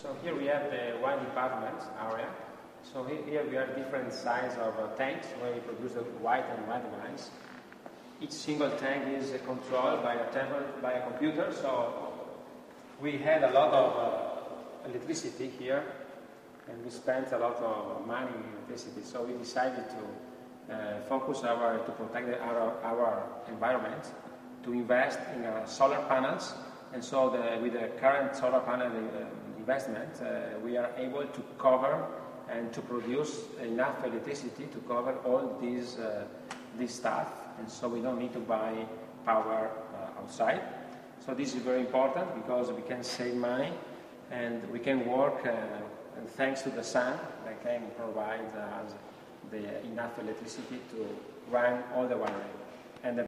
So here we have the wine department area. So here we have different size of tanks where we produce the white and red wines. Each single tank is controlled by a computer. So we had a lot of electricity here, and we spent a lot of money in electricity. So we decided to focus to protect our environment, to invest in solar panels. And so with the current solar panel investment, we are able to cover and to produce enough electricity to cover all this stuff. And so we don't need to buy power outside. So this is very important because we can save money and we can work and thanks to the sun that can provide us enough electricity to run all the winery.